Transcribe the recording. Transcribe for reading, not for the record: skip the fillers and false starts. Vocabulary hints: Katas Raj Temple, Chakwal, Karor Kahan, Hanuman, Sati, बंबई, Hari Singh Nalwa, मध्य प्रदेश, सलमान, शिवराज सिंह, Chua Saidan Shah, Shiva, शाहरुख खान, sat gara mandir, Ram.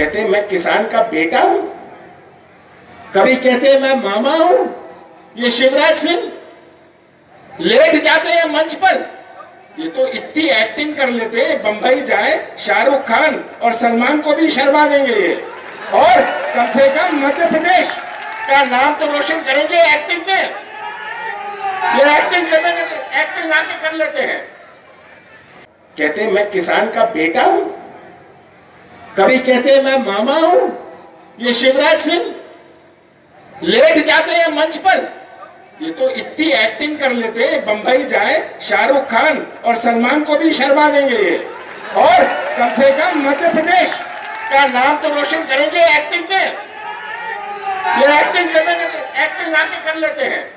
कहते मैं किसान का बेटा हूं, कभी कहते मैं मामा हूं। ये शिवराज सिंह लेट जाते हैं मंच पर, ये तो इतनी एक्टिंग कर लेते बंबई जाए शाहरुख खान और सलमान को भी शर्मा देंगे ये, और कम से कम मध्य प्रदेश का नाम तो रोशन करेंगे एक्टिंग में। ये एक्टिंग आके कर लेते हैं। कहते मैं किसान का बेटा हूं, कभी कहते मैं मामा हूं। ये शिवराज सिंह लेट जाते हैं मंच पर, ये तो इतनी एक्टिंग कर लेते बंबई जाए शाहरुख खान और सलमान को भी शर्मा देंगे ये, और कम से कम मध्य प्रदेश का नाम तो रोशन करेंगे एक्टिंग में। ये एक्टिंग आके कर लेते हैं।